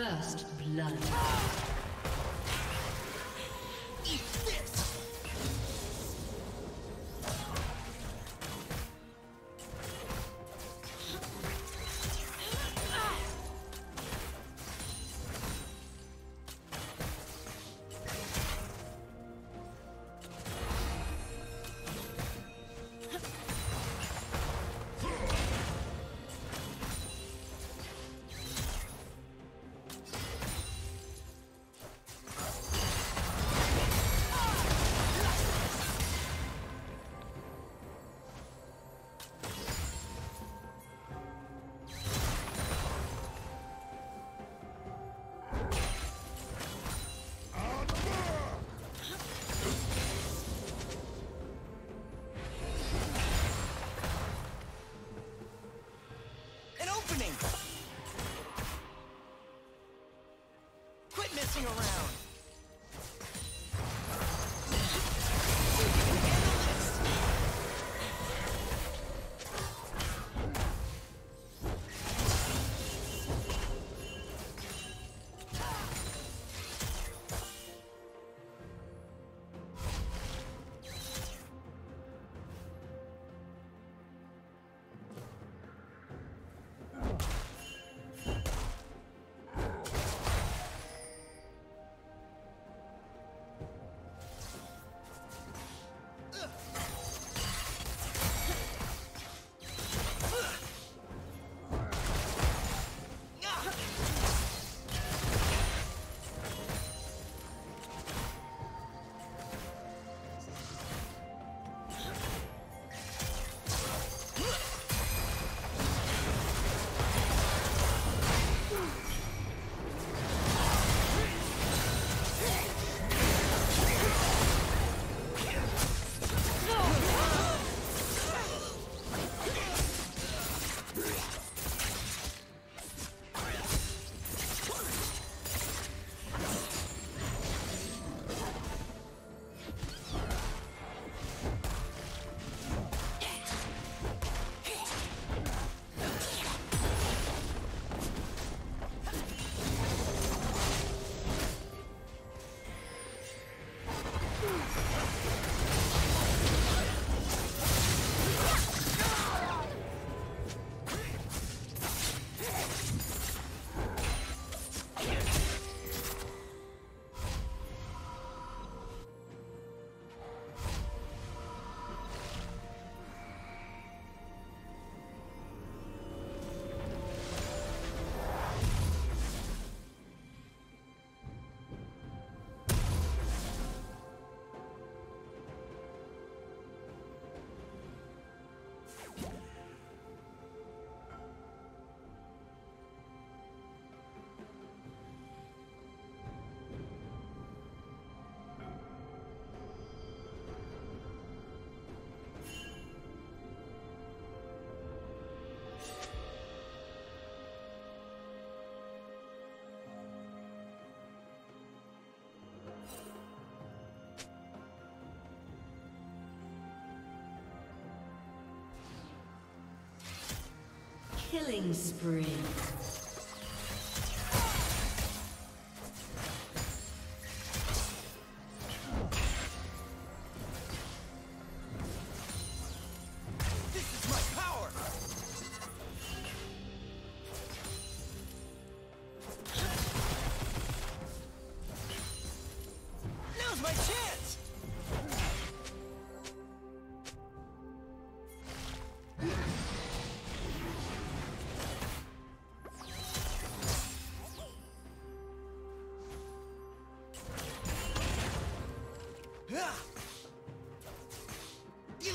First blood. Around. Killing spree.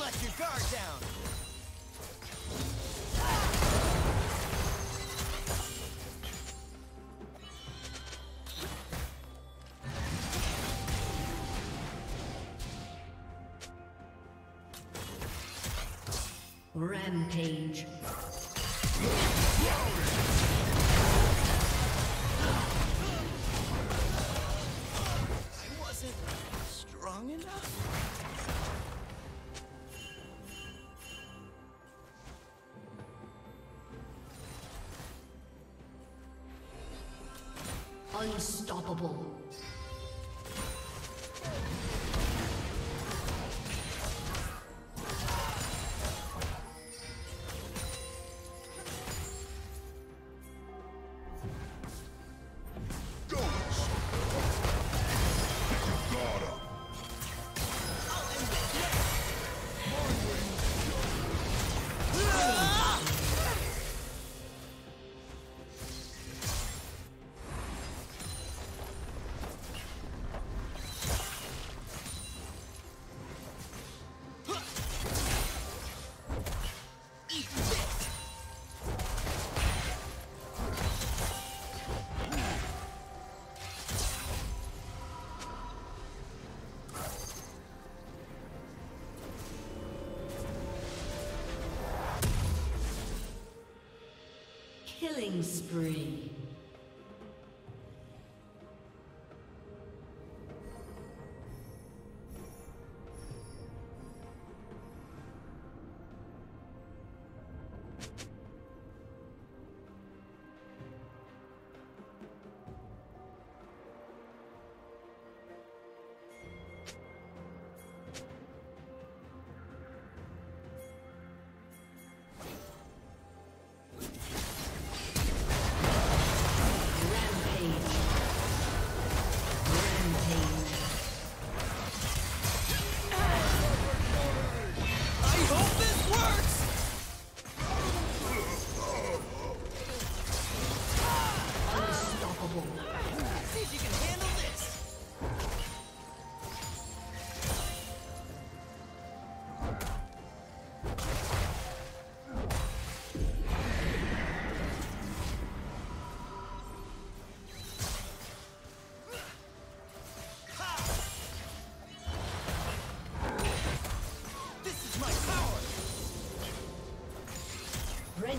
Let your guard down! Rampage. unstoppable. Killing spree. Red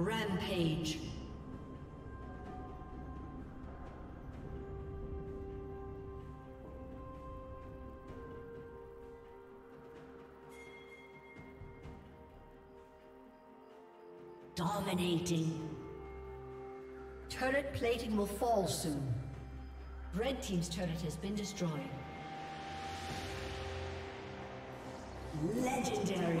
Rampage. Dominating. Turret plating will fall soon. Red team's turret has been destroyed. Legendary.